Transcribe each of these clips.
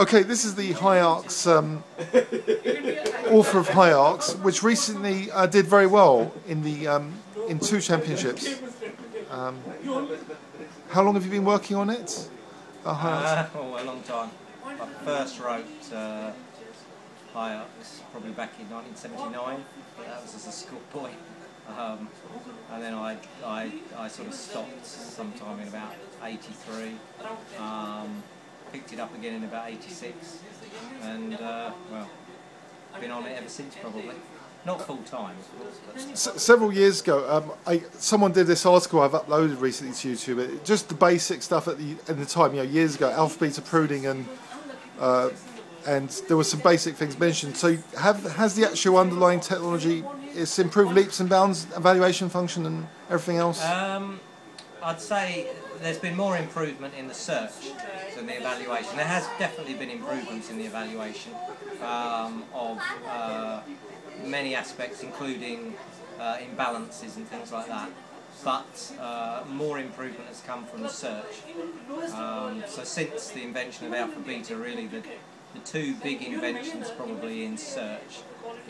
Okay, this is the HIARCS, author of HIARCS, which recently did very well in the in 2 championships. How long have you been working on it? Oh, a long time. I first wrote HIARCS probably back in 1979, but that was as a schoolboy. And then I sort of stopped sometime in about 83, picked it up again in about 86, and well, been on it ever since probably. Not full time, of course. But several years ago, someone did this article I've uploaded recently to YouTube. Just the basic stuff at the time, you know, years ago, alpha-beta pruning, and there were some basic things mentioned. So, has the actual underlying technology? It's improved leaps and bounds, evaluation function, and everything else. I'd say there's been more improvement in the search than the evaluation. There has definitely been improvements in the evaluation of many aspects, including imbalances and things like that. But more improvement has come from the search. So since the invention of alpha-beta, really the 2 big inventions probably in search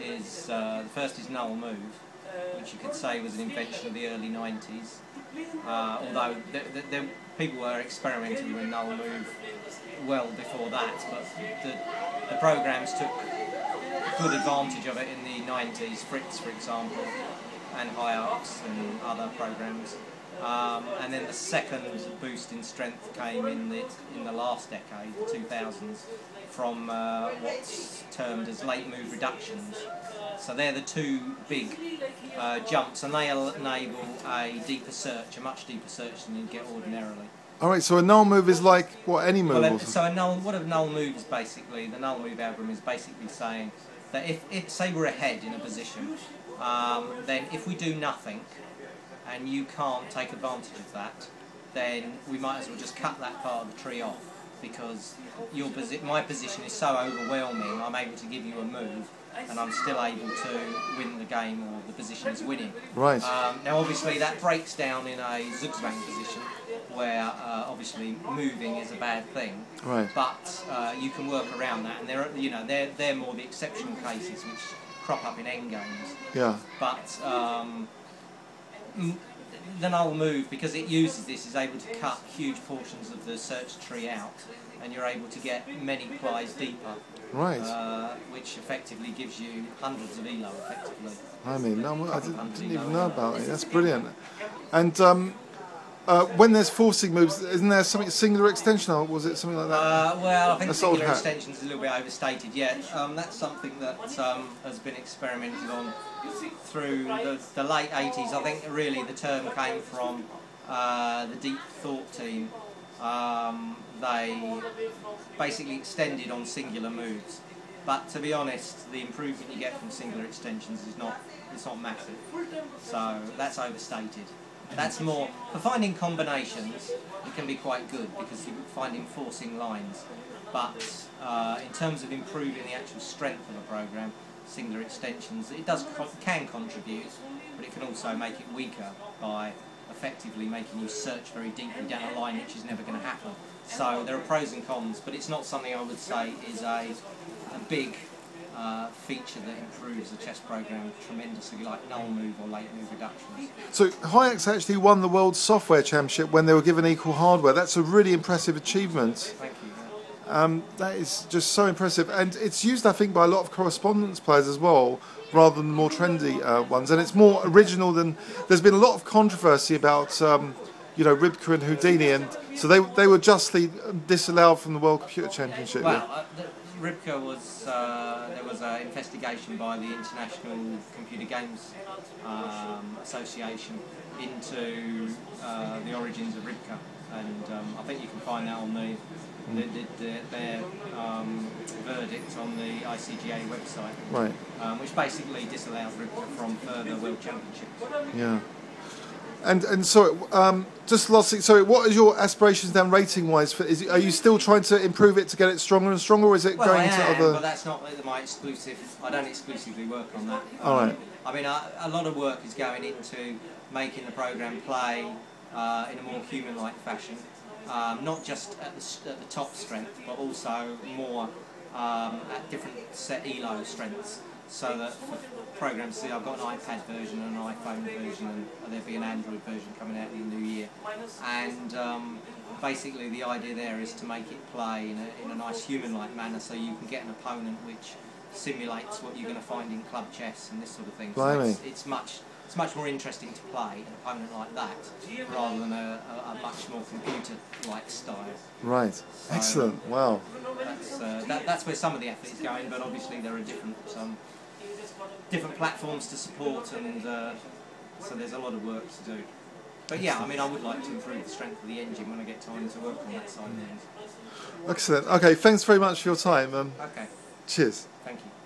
is the first is null move, which you could say was an invention of the early 90s. Although people were experimenting with null move well before that, but the programs took good advantage of it in the 90s. Fritz, for example, and HIARCS and other programs. And then the second boost in strength came in the last decade, the 2000s, from what's termed as late move reductions. So they're the 2 big jumps, and they enable a deeper search, a much deeper search than you'd get ordinarily. All right. So a null move is like what any move. Well, so a null move is basically the null move algorithm is basically saying that if say we're ahead in a position, then if we do nothing and you can't take advantage of that, then we might as well just cut that part of the tree off, because my position is so overwhelming, I'm able to give you a move, and I'm still able to win the game, or the position is winning. Right. Now obviously that breaks down in a zugzwang position, where obviously moving is a bad thing. Right. But you can work around that, and they're more the exceptional cases which crop up in endgames. Yeah. But the null move, because it uses this, is able to cut huge portions of the search tree out, and you're able to get many plies deeper. Right. Which effectively gives you hundreds of ELO, effectively. I mean, no, I didn't even know about it. That's brilliant. And when there's forcing moves, isn't there something singular extension, or was it something like that? Well, I think singular extension is a little bit overstated. Yeah, that's something that has been experimented on through the late 80s. I think really the term came from the Deep Thought team. They basically extended on singular moves. But to be honest, the improvement you get from singular extensions is not massive. So that's overstated. That's more for finding combinations. It can be quite good because you find enforcing lines, but in terms of improving the actual strength of a program, singular extensions can contribute, but it can also make it weaker by effectively making you search very deeply down a line, which is never going to happen. So there are pros and cons, but it's not something I would say is a big feature that improves the chess program tremendously, like null move or late move reductions. So HIARCS actually won the World Software Championship when they were given equal hardware. That's a really impressive achievement. Thank you. That is just so impressive, and it's used, I think, by a lot of correspondence players as well, rather than the more trendy ones. And it's more original than. There's been a lot of controversy about, you know, Rybka and Houdini, and so they were justly disallowed from the World Computer Championship. Well, yeah. Rybka was, there was an investigation by the International Computer Games Association into the origins of Rybka, and I think you can find that on their verdict on the ICGA website, right. Which basically disallows Rybka from further World Championships. Yeah. And so, just lastly, so what is your aspirations then, rating-wise? Are you still trying to improve it to get it stronger and stronger, or is it going to other? Well, that's not my exclusive. I don't exclusively work on that. All right. I mean, a lot of work is going into making the program play in a more human-like fashion. not just at the top strength, but also more at different set ELO strengths. So that for programs, see, I've got an iPad version and an iPhone version, and there'll be an Android version coming out in the new year. And basically the idea there is to make it play in a nice human-like manner, so you can get an opponent which simulates what you're going to find in club chess and this sort of thing. So it's much more interesting to play an opponent like that rather than a much more computer-like style. Right. So excellent. Wow. That's where some of the effort is going, but obviously there are different platforms to support, and so there's a lot of work to do. But yeah, I mean, I would like to improve the strength of the engine when I get time to work on that side of the engine. Excellent. Okay, thanks very much for your time. Okay. Cheers. Thank you.